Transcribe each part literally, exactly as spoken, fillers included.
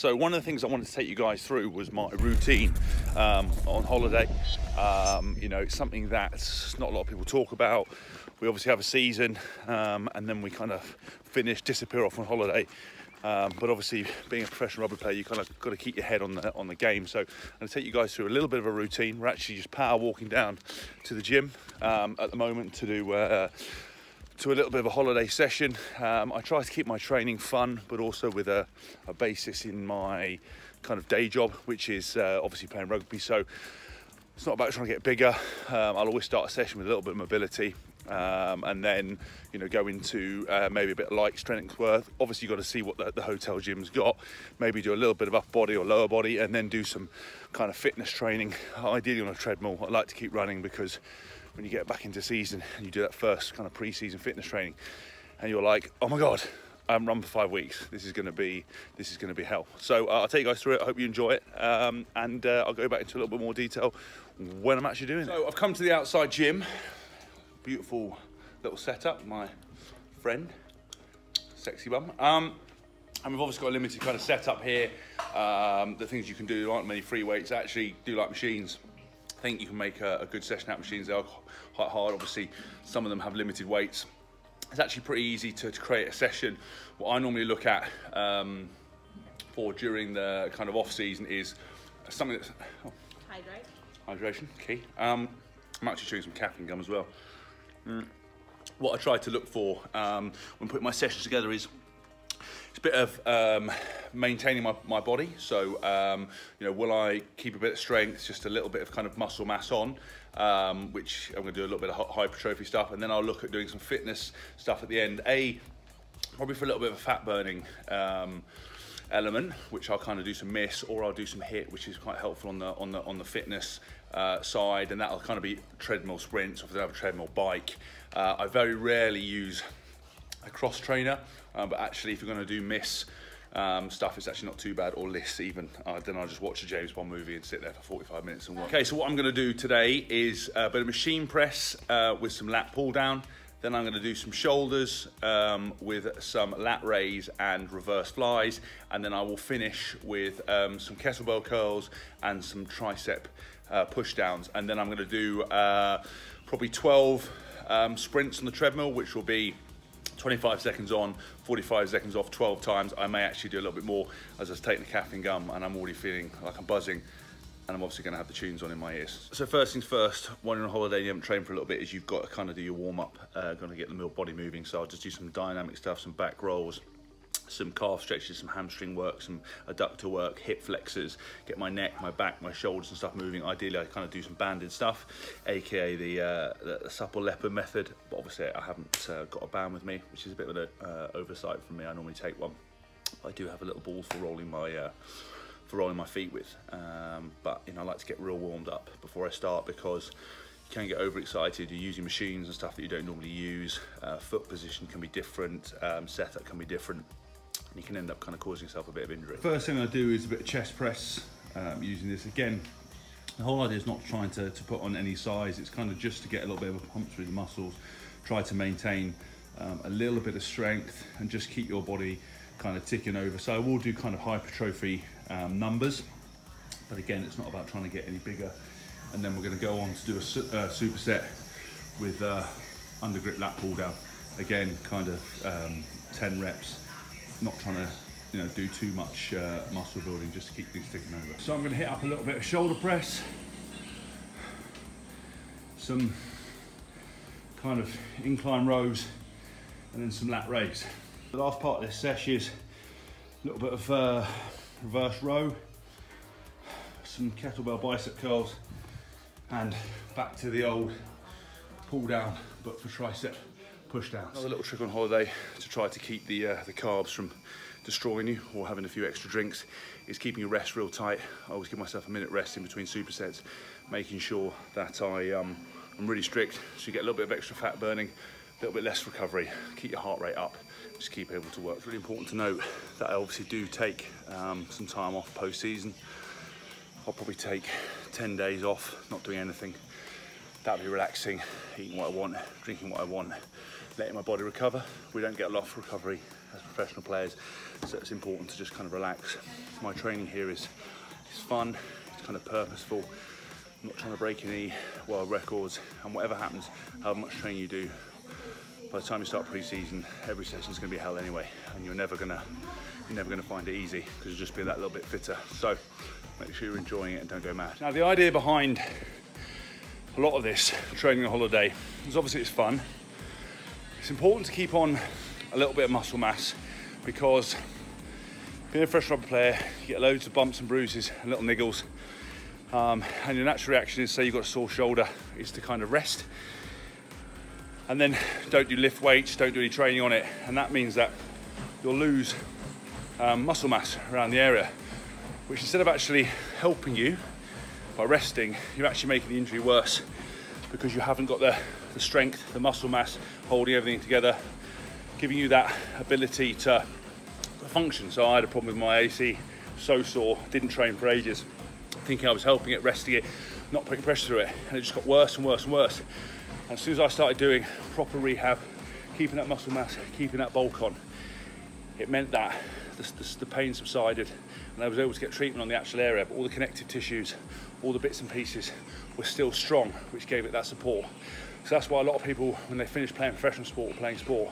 So one of the things I wanted to take you guys through was my routine um, on holiday. Um, you know, it's something that's not a lot of people talk about. We obviously have a season um, and then we kind of finish, disappear off on holiday. Um, but obviously, being a professional rugby player, you kind of got to keep your head on the on the game. So I'm going to take you guys through a little bit of a routine. We're actually just power walking down to the gym um, at the moment to do uh, to a little bit of a holiday session. Um, I try to keep my training fun, but also with a, a basis in my kind of day job, which is uh, obviously playing rugby. So it's not about trying to get bigger. Um, I'll always start a session with a little bit of mobility. Um, and then, you know, go into uh, maybe a bit of light strength work. Obviously, you've got to see what the, the hotel gym's got. Maybe do a little bit of upper body or lower body, and then do some kind of fitness training, ideally on a treadmill. I like to keep running because when you get back into season and you do that first kind of pre-season fitness training, and you're like, oh my God, I haven't run for five weeks. This is going to be, this is going to be hell. So uh, I'll take you guys through it. I hope you enjoy it. Um, and uh, I'll go back into a little bit more detail when I'm actually doing it. So I've come to the outside gym. Beautiful little setup, my friend, sexy bum. Um, and we've obviously got a limited kind of setup here. Um, the things you can do, there aren't many free weights. Actually, do like machines. I think you can make a, a good session out of machines. They are quite hard. Obviously, some of them have limited weights. It's actually pretty easy to, to create a session. What I normally look at um, for during the kind of off season is something that's oh. Hydrate. Hydration, key. Um, I'm actually chewing some caffeine gum as well. Mm. What I try to look for um, when putting my sessions together is it's a bit of um, maintaining my, my body. So, um, you know, will I keep a bit of strength, just a little bit of kind of muscle mass on, um, which I'm going to do a little bit of hypertrophy stuff. And then I'll look at doing some fitness stuff at the end. A, probably for a little bit of a fat burning um, element, which I'll kind of do some miss, or I'll do some hit, which is quite helpful on the, on the, on the fitness Uh, side, and that'll kind of be treadmill sprints, or if I don't have a treadmill, bike. Uh, I very rarely use a cross trainer, um, but actually if you're going to do miss um, stuff, it's actually not too bad, or lists even. Uh, then I'll just watch a James Bond movie and sit there for forty-five minutes and work. Okay, so what I'm going to do today is a bit of machine press uh, with some lat pull down. Then I'm going to do some shoulders um, with some lat raise and reverse flies. And then I will finish with um, some kettlebell curls and some tricep uh, push downs. And then I'm going to do uh, probably twelve um, sprints on the treadmill, which will be twenty-five seconds on, forty-five seconds off, twelve times. I may actually do a little bit more as I was taking the caffeine gum and I'm already feeling like I'm buzzing. And I'm obviously going to have the tunes on in my ears. So first things first, when you're on holiday and you haven't trained for a little bit, is you've got to kind of do your warm-up, uh, going to get the body moving. So I'll just do some dynamic stuff, some back rolls, some calf stretches, some hamstring work, some adductor work, hip flexors, get my neck, my back, my shoulders and stuff moving. Ideally, I kind of do some banded stuff, aka the, uh, the, the supple leopard method. But obviously, I haven't uh, got a band with me, which is a bit of an uh, oversight from me. I normally take one. I do have a little ball for rolling my... Uh, For rolling my feet with, um, but you know, I like to get real warmed up before I start because you can get overexcited. You're using machines and stuff that you don't normally use. Uh, foot position can be different, um, setup can be different, and you can end up kind of causing yourself a bit of injury. First thing I do is a bit of chest press um, using this again. The whole idea is not trying to, to put on any size. It's kind of just to get a little bit of a pump through the muscles, try to maintain um, a little bit of strength, and just keep your body kind of ticking over. So I will do kind of hypertrophy um, numbers, but again, it's not about trying to get any bigger. And then we're going to go on to do a su uh, superset with uh, under grip lat pull down. Again, kind of um, ten reps, not trying to, you know, do too much uh, muscle building, just to keep things ticking over. So I'm going to hit up a little bit of shoulder press, some kind of incline rows, and then some lat raise. The last part of this sesh is a little bit of uh, reverse row, some kettlebell bicep curls, and back to the old pull down, but for tricep push downs. Another little trick on holiday to try to keep the, uh, the carbs from destroying you or having a few extra drinks is keeping your rest real tight. I always give myself a minute rest in between supersets, making sure that I, um, I'm really strict, so you get a little bit of extra fat burning, a little bit less recovery, keep your heart rate up, just keep able to work. It's really important to note that I obviously do take um, some time off post-season. I'll probably take ten days off, not doing anything. That'll be relaxing, eating what I want, drinking what I want, letting my body recover. We don't get a lot of recovery as professionals. professional players, so it's important to just kind of relax. My training here is, is fun, it's kind of purposeful. I'm not trying to break any world records, and whatever happens, however much training you do, by the time you start pre-season, every session's gonna be hell anyway, and you're never gonna you're never gonna find it easy because you'll just be that little bit fitter. So make sure you're enjoying it and don't go mad. Now, the idea behind a lot of this training on holiday is obviously it's fun. It's important to keep on a little bit of muscle mass, because being a fresh rugby player, you get loads of bumps and bruises and little niggles. Um, and your natural reaction is, say you've got a sore shoulder, is to kind of rest. And then don't do lift weights, don't do any training on it. And that means that you'll lose um, muscle mass around the area, which instead of actually helping you by resting, you're actually making the injury worse, because you haven't got the, the strength, the muscle mass, holding everything together, giving you that ability to function. So I had a problem with my A C, so sore, didn't train for ages, thinking I was helping it, resting it, not putting pressure through it, and it just got worse and worse and worse. And as soon as I started doing proper rehab, keeping that muscle mass, keeping that bulk on, it meant that the, the, the pain subsided, and I was able to get treatment on the actual area, but all the connective tissues, all the bits and pieces were still strong, which gave it that support. So that's why a lot of people, when they finish playing professional sport or playing sport,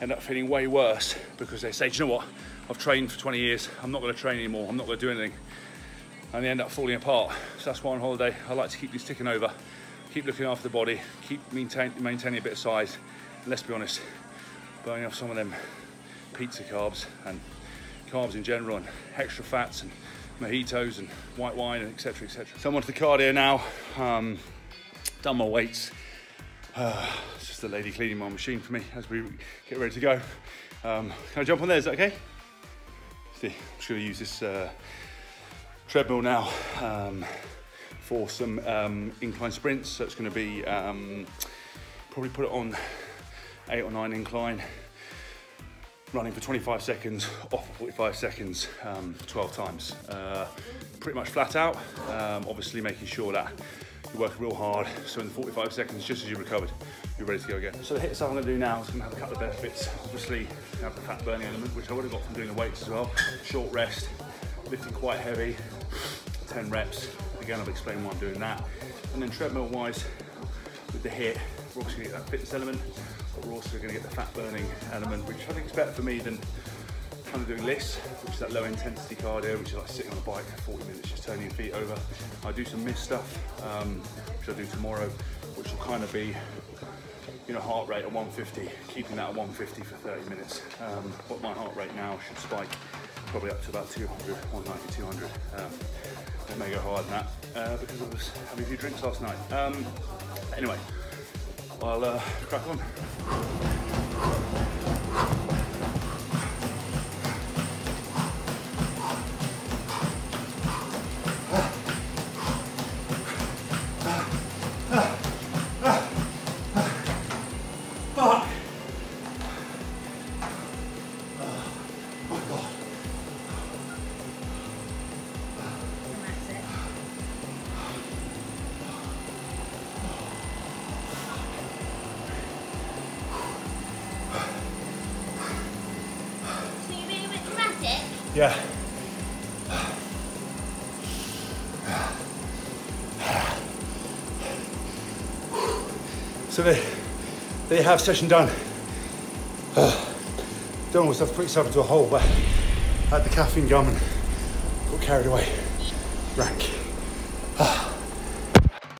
end up feeling way worse, because they say, do you know what, I've trained for twenty years, I'm not going to train anymore, I'm not going to do anything. And they end up falling apart. So that's why on holiday, I like to keep these ticking over, keep looking after the body, keep maintain, maintaining a bit of size. And let's be honest, burning off some of them pizza carbs and carbs in general, and extra fats and mojitos and white wine, and et cetera, et cetera. So I'm onto the cardio now, um, done my weights. Uh, it's just the lady cleaning my machine for me as we get ready to go. Um, can I jump on there, is that okay? See, I'm just gonna use this uh, treadmill now um, for some um, incline sprints. So it's gonna be, um, probably put it on eight or nine incline, running for twenty-five seconds, off for forty-five seconds, um, twelve times. Uh, pretty much flat out, um, obviously making sure that you're working real hard, so in the forty-five seconds, just as you recovered, you're ready to go again. So the hit stuff I'm gonna do now is gonna have a couple of benefits. Obviously, you have the fat burning element, which I would have got from doing the weights as well. Short rest, lifting quite heavy, ten reps. Again, I'll explain why I'm doing that. And then treadmill-wise, with the hit, we're obviously gonna get that fitness element, but we're also gonna get the fat burning element, which I think is better for me than kind of doing lifts, which is that low intensity cardio, which is like sitting on a bike for forty minutes, just turning your feet over. I do some mist stuff, um, which I'll do tomorrow, which will kind of be, you know, heart rate at one fifty, keeping that at one fifty for thirty minutes. Um, but my heart rate now should spike probably up to about two hundred, one ninety, two hundred. Um, it may go higher than that uh, because I was having a few drinks last night. Um, anyway, I'll uh, crack on. Yeah. So they, they have session done. Uh, don't always have to put yourself into a hole, but I had the caffeine gum and got carried away. Rank.